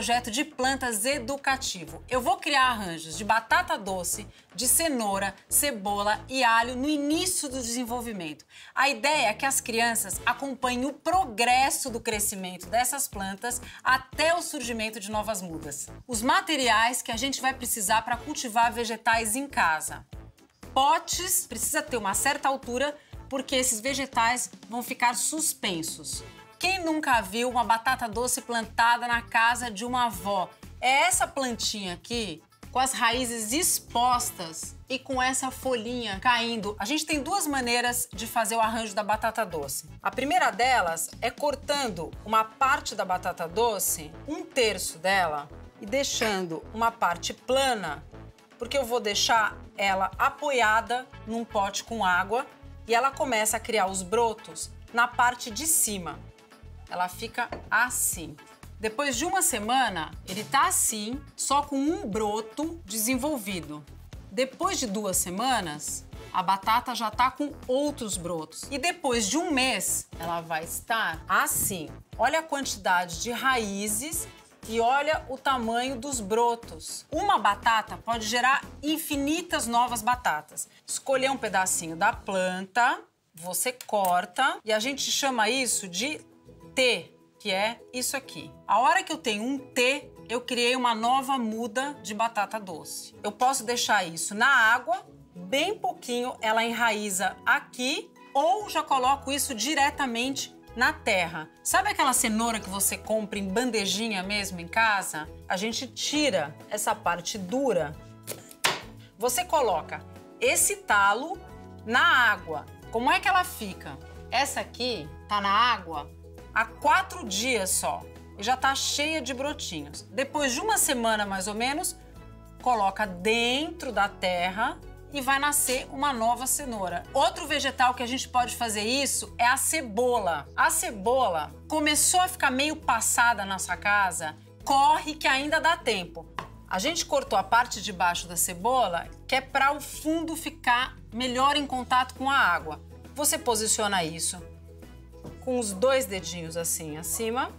projeto de plantas educativo. Eu vou criar arranjos de batata doce, de cenoura, cebola e alho no início do desenvolvimento. A ideia é que as crianças acompanhem o progresso do crescimento dessas plantas até o surgimento de novas mudas. Os materiais que a gente vai precisar para cultivar vegetais em casa. Potes, precisa ter uma certa altura, porque esses vegetais vão ficar suspensos. Quem nunca viu uma batata doce plantada na casa de uma avó? É essa plantinha aqui, com as raízes expostas e com essa folhinha caindo. A gente tem duas maneiras de fazer o arranjo da batata doce. A primeira delas é cortando uma parte da batata doce, 1/3 dela, e deixando uma parte plana, porque eu vou deixar ela apoiada num pote com água e ela começa a criar os brotos na parte de cima. Ela fica assim. Depois de uma semana, ele tá assim, só com um broto desenvolvido. Depois de 2 semanas, a batata já tá com outros brotos. E depois de 1 mês, ela vai estar assim. Olha a quantidade de raízes e olha o tamanho dos brotos. Uma batata pode gerar infinitas novas batatas. Escolher um pedacinho da planta, você corta, e a gente chama isso de T, que é isso aqui. A hora que eu tenho um T, eu criei uma nova muda de batata doce. Eu posso deixar isso na água, bem pouquinho, ela enraiza aqui, ou já coloco isso diretamente na terra. Sabe aquela cenoura que você compra em bandejinha mesmo em casa? A gente tira essa parte dura. Você coloca esse talo na água. Como é que ela fica? Essa aqui tá na água há 4 dias só e já tá cheia de brotinhos. Depois de 1 semana mais ou menos, coloca dentro da terra e vai nascer uma nova cenoura. Outro vegetal que a gente pode fazer isso é a cebola. A cebola começou a ficar meio passada na sua casa, corre que ainda dá tempo. A gente cortou a parte de baixo da cebola, que é para o fundo ficar melhor em contato com a água. Você posiciona isso com os 2 dedinhos assim acima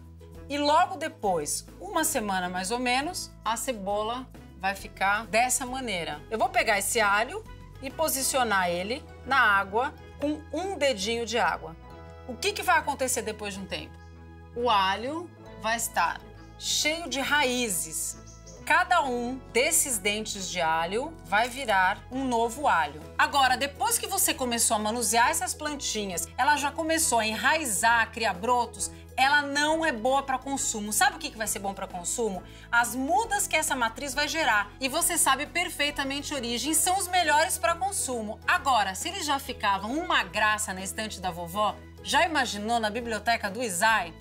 e logo depois, 1 semana mais ou menos, a cebola vai ficar dessa maneira. Eu vou pegar esse alho e posicionar ele na água com 1 dedinho de água. O que vai acontecer depois de um tempo? O alho vai estar cheio de raízes. Cada um desses dentes de alho vai virar um novo alho. Agora, depois que você começou a manusear essas plantinhas, ela já começou a enraizar, a criar brotos, ela não é boa para consumo. Sabe o que vai ser bom para consumo? As mudas que essa matriz vai gerar. E você sabe perfeitamente a origem, são os melhores para consumo. Agora, se eles já ficavam uma graça na estante da vovó, já imaginou na biblioteca do Izai?